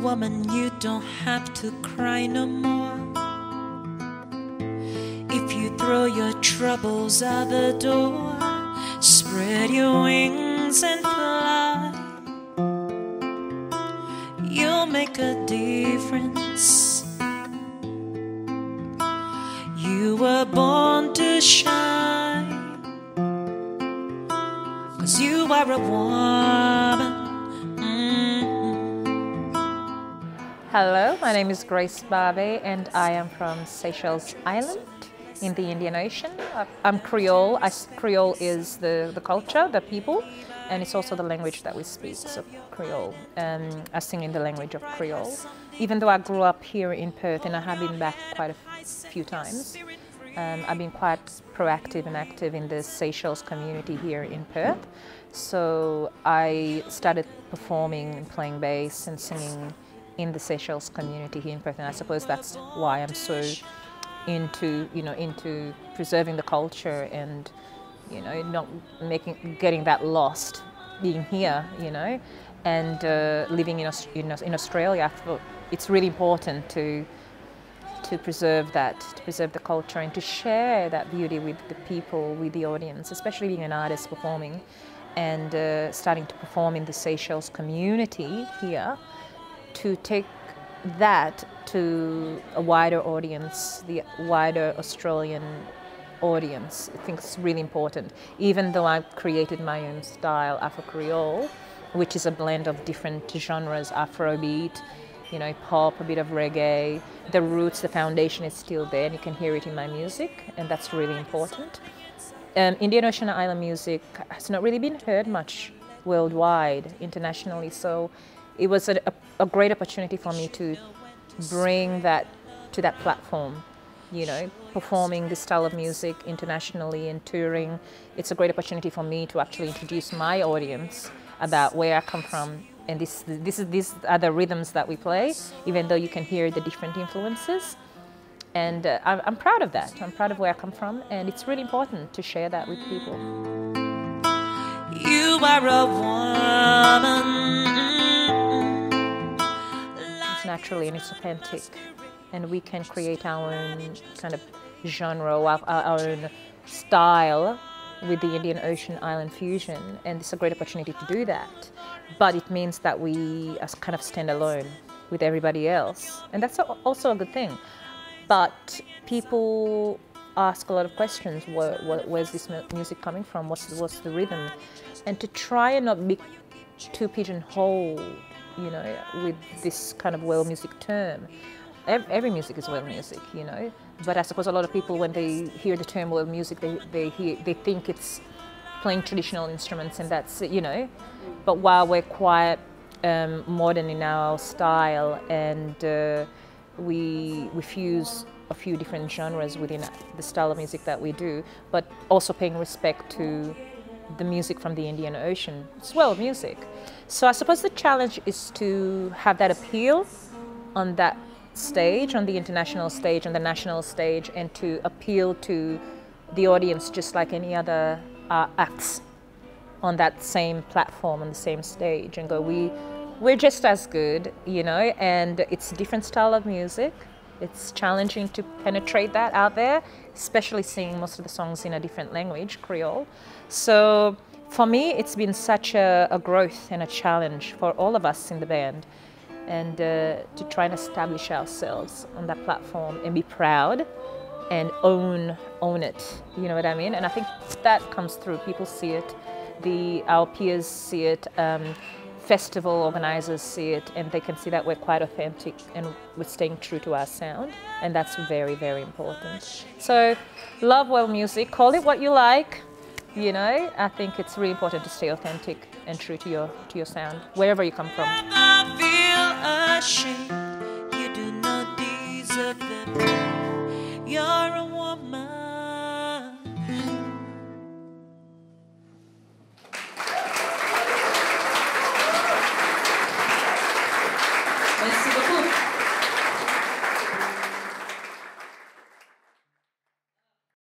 Woman, you don't have to cry no more. If you throw your troubles out the door, spread your wings and fly. You'll make a difference. You were born to shine, 'cause you are a woman. Hello, my name is Grace Barbe and I am from Seychelles Island in the Indian Ocean. I'm Creole. Creole is the culture, the people, and it's also the language that we speak, so Creole. I sing in the language of Creole. Even though I grew up here in Perth and I have been back quite a few times, I've been quite proactive and active in the Seychelles community here in Perth. So I started performing and playing bass and singing in the Seychelles community here in Perth, and I suppose that's why I'm so into preserving the culture and not getting that lost being here, and living in Australia. I thought it's really important to preserve that, to preserve the culture, and to share that beauty with the people, with the audience, especially being an artist performing and starting to perform in the Seychelles community here. To take that to a wider audience, the wider Australian audience, I think it's really important. Even though I've created my own style, Afro-Creole, which is a blend of different genres, Afrobeat, pop, a bit of reggae, the roots, the foundation is still there, and you can hear it in my music, and that's really important. Indian Ocean Island music has not really been heard much worldwide, internationally, so it was a great opportunity for me to bring that to that platform, performing this style of music internationally and touring. It's a great opportunity for me to actually introduce my audience about where I come from, and these are the rhythms that we play, even though you can hear the different influences. And I'm proud of that. I'm proud of where I come from, and it's really important to share that with people. You are a woman. Naturally, and it's authentic, and we can create our own kind of genre, our own style with the Indian Ocean Island Fusion, and it's a great opportunity to do that. But it means that we kind of stand alone with everybody else, and that's also a good thing. But people ask a lot of questions. Where's this music coming from? What's the rhythm? And to try and not be too pigeonholed, with this kind of world music term. Every music is world music, but I suppose a lot of people, when they hear the term world music, they think it's playing traditional instruments and that's it, But while we're quite modern in our style, and we fuse a few different genres within the style of music that we do, but also paying respect to the music from the Indian Ocean. It's world music. So I suppose the challenge is to have that appeal on that stage, on the international stage, on the national stage, and to appeal to the audience just like any other acts on that same platform, on the same stage, and go, we're just as good, and it's a different style of music. It's challenging to penetrate that out there, especially seeing most of the songs in a different language, Creole. So for me, it's been such a growth and a challenge for all of us in the band, and to try and establish ourselves on that platform and be proud and own it, you know what I mean? And I think that comes through. People see it, our peers see it, festival organizers see it, and they can see that we're quite authentic and we're staying true to our sound, and that's very, very important. So love world music, call it what you like, I think it's really important to stay authentic and true to your sound, wherever you come from. I feel ashamed, you do not deserve them. You're a